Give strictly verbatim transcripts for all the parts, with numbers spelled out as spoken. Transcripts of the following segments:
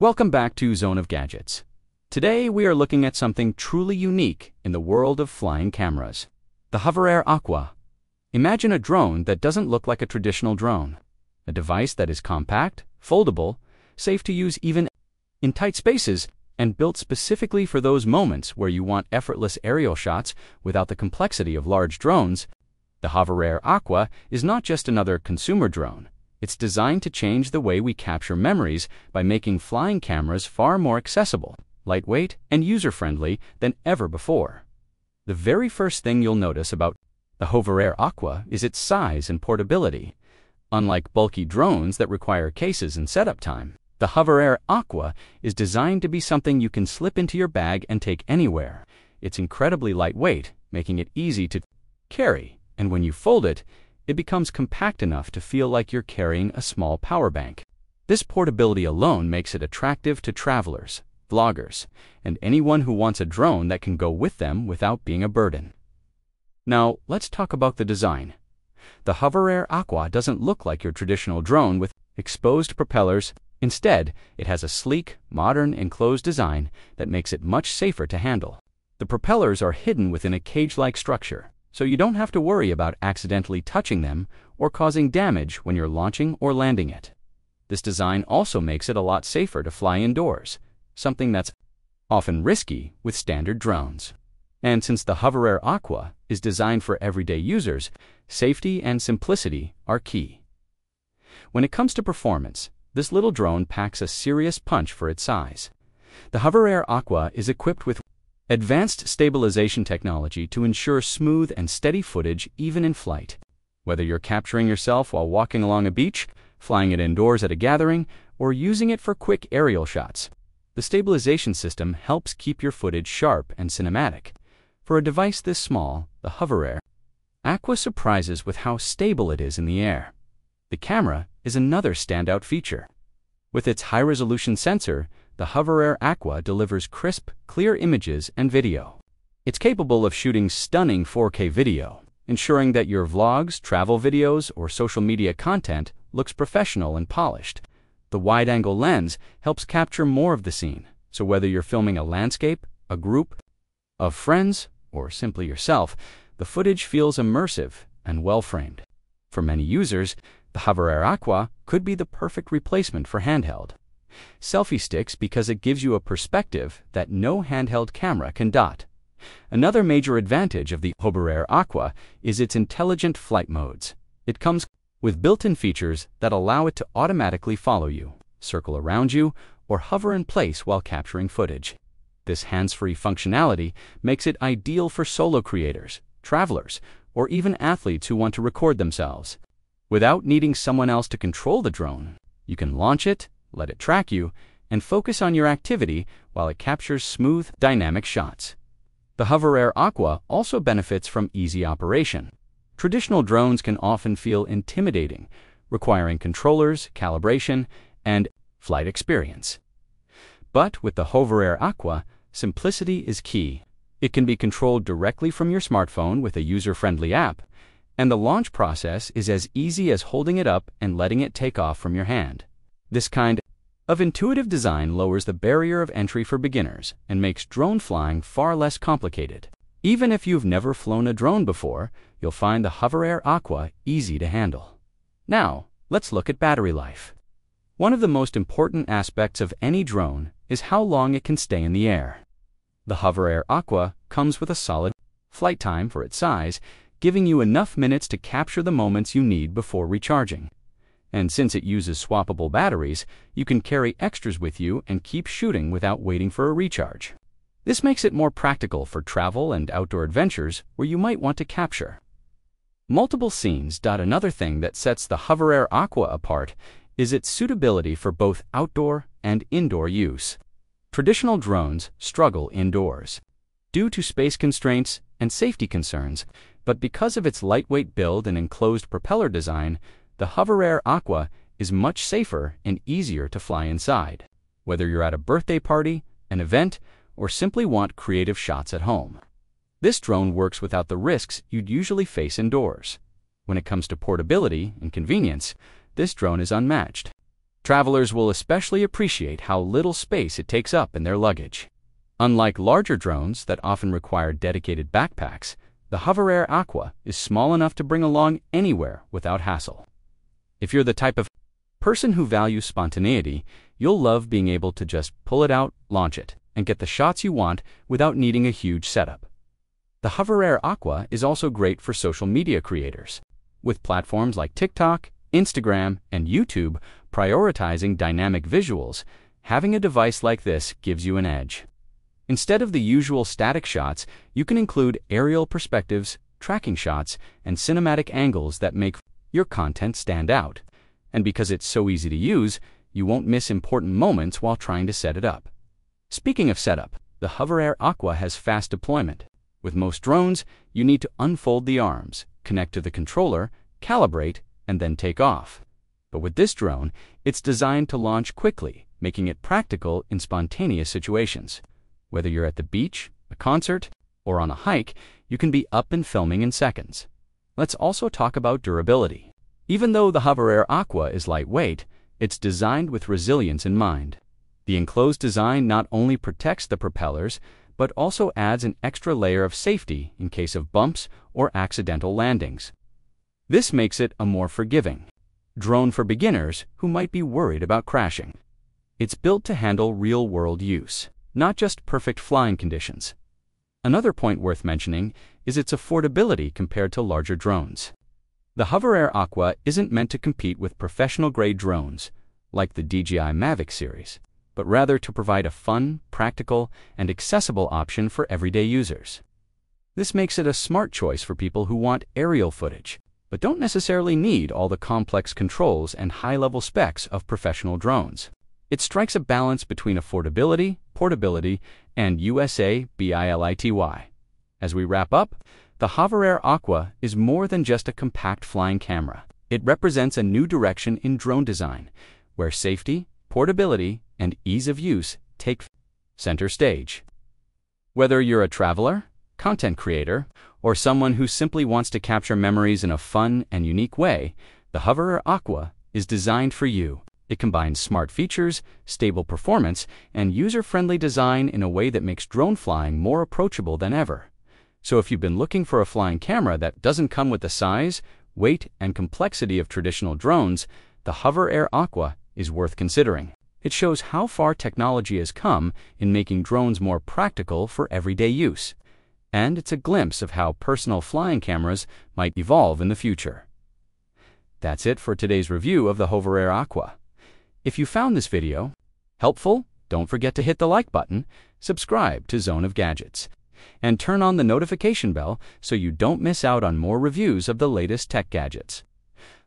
Welcome back to Zone of Gadgets. Today we are looking at something truly unique in the world of flying cameras. The HoverAir Aqua. Imagine a drone that doesn't look like a traditional drone. A device that is compact, foldable, safe to use even in tight spaces, and built specifically for those moments where you want effortless aerial shots without the complexity of large drones. The HoverAir Aqua is not just another consumer drone. It's designed to change the way we capture memories by making flying cameras far more accessible, lightweight, and user-friendly than ever before. The very first thing you'll notice about the HoverAir Aqua is its size and portability. Unlike bulky drones that require cases and setup time, the HoverAir Aqua is designed to be something you can slip into your bag and take anywhere. It's incredibly lightweight, making it easy to carry, and when you fold it, it becomes compact enough to feel like you're carrying a small power bank. This portability alone makes it attractive to travelers, vloggers, and anyone who wants a drone that can go with them without being a burden. Now, let's talk about the design. The HoverAir Aqua doesn't look like your traditional drone with exposed propellers. Instead, it has a sleek, modern, enclosed design that makes it much safer to handle. The propellers are hidden within a cage-like structure, so you don't have to worry about accidentally touching them or causing damage when you're launching or landing it. This design also makes it a lot safer to fly indoors, something that's often risky with standard drones. And since the HoverAir Aqua is designed for everyday users, safety and simplicity are key. When it comes to performance, this little drone packs a serious punch for its size. The HoverAir Aqua is equipped with advanced stabilization technology to ensure smooth and steady footage even in flight. Whether you're capturing yourself while walking along a beach, flying it indoors at a gathering, or using it for quick aerial shots, the stabilization system helps keep your footage sharp and cinematic. For a device this small, the HoverAir Aqua surprises with how stable it is in the air. The camera is another standout feature. With its high-resolution sensor, the HoverAir Aqua delivers crisp, clear images and video. It's capable of shooting stunning four K video, ensuring that your vlogs, travel videos, or social media content looks professional and polished. The wide-angle lens helps capture more of the scene, so whether you're filming a landscape, a group of friends, or simply yourself, the footage feels immersive and well-framed. For many users, the HoverAir Aqua could be the perfect replacement for handheld selfie sticks because it gives you a perspective that no handheld camera can dot. Another major advantage of the HoverAir Aqua is its intelligent flight modes. It comes with built-in features that allow it to automatically follow you, circle around you, or hover in place while capturing footage. This hands-free functionality makes it ideal for solo creators, travelers, or even athletes who want to record themselves. Without needing someone else to control the drone, you can launch it, let it track you, and focus on your activity while it captures smooth, dynamic shots. The HoverAir Aqua also benefits from easy operation. Traditional drones can often feel intimidating, requiring controllers, calibration, and flight experience. But with the HoverAir Aqua, simplicity is key. It can be controlled directly from your smartphone with a user-friendly app, and the launch process is as easy as holding it up and letting it take off from your hand. This kind of intuitive design lowers the barrier of entry for beginners and makes drone flying far less complicated. Even if you've never flown a drone before, you'll find the HoverAir Aqua easy to handle. Now, let's look at battery life. One of the most important aspects of any drone is how long it can stay in the air. The HoverAir Aqua comes with a solid flight time for its size, giving you enough minutes to capture the moments you need before recharging. And since it uses swappable batteries, you can carry extras with you and keep shooting without waiting for a recharge. This makes it more practical for travel and outdoor adventures where you might want to capture multiple scenes. Another thing that sets the HoverAir Aqua apart is its suitability for both outdoor and indoor use. Traditional drones struggle indoors due to space constraints and safety concerns, but because of its lightweight build and enclosed propeller design, the HoverAir Aqua is much safer and easier to fly inside. Whether you're at a birthday party, an event, or simply want creative shots at home, this drone works without the risks you'd usually face indoors. When it comes to portability and convenience, this drone is unmatched. Travelers will especially appreciate how little space it takes up in their luggage. Unlike larger drones that often require dedicated backpacks, the HoverAir Aqua is small enough to bring along anywhere without hassle. If you're the type of person who values spontaneity, you'll love being able to just pull it out, launch it, and get the shots you want without needing a huge setup. The HoverAir Aqua is also great for social media creators, with platforms like TikTok, Instagram, and YouTube prioritizing dynamic visuals. Having a device like this gives you an edge. Instead of the usual static shots, you can include aerial perspectives, tracking shots, and cinematic angles that make your content stand out. And because it's so easy to use, you won't miss important moments while trying to set it up. Speaking of setup, the HoverAir Aqua has fast deployment. With most drones, you need to unfold the arms, connect to the controller, calibrate, and then take off. But with this drone, it's designed to launch quickly, making it practical in spontaneous situations. Whether you're at the beach, a concert, or on a hike, you can be up and filming in seconds. Let's also talk about durability. Even though the HoverAir Aqua is lightweight, it's designed with resilience in mind. The enclosed design not only protects the propellers, but also adds an extra layer of safety in case of bumps or accidental landings. This makes it a more forgiving drone for beginners who might be worried about crashing. It's built to handle real-world use, not just perfect flying conditions. Another point worth mentioning is its affordability compared to larger drones. The HoverAir Aqua isn't meant to compete with professional-grade drones, like the D J I Mavic series, but rather to provide a fun, practical, and accessible option for everyday users. This makes it a smart choice for people who want aerial footage, but don't necessarily need all the complex controls and high-level specs of professional drones. It strikes a balance between affordability, portability, and utility. As we wrap up, the HoverAir Aqua is more than just a compact flying camera. It represents a new direction in drone design, where safety, portability, and ease of use take center stage. Whether you're a traveler, content creator, or someone who simply wants to capture memories in a fun and unique way, the HoverAir Aqua is designed for you. It combines smart features, stable performance, and user-friendly design in a way that makes drone flying more approachable than ever. So if you've been looking for a flying camera that doesn't come with the size, weight, and complexity of traditional drones, the HoverAir Aqua is worth considering. It shows how far technology has come in making drones more practical for everyday use. And it's a glimpse of how personal flying cameras might evolve in the future. That's it for today's review of the HoverAir Aqua. If you found this video helpful, don't forget to hit the like button, subscribe to Zone of Gadgets, and turn on the notification bell so you don't miss out on more reviews of the latest tech gadgets.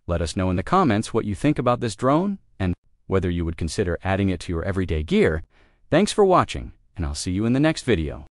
Let us know in the comments what you think about this drone and whether you would consider adding it to your everyday gear. Thanks for watching, and I'll see you in the next video.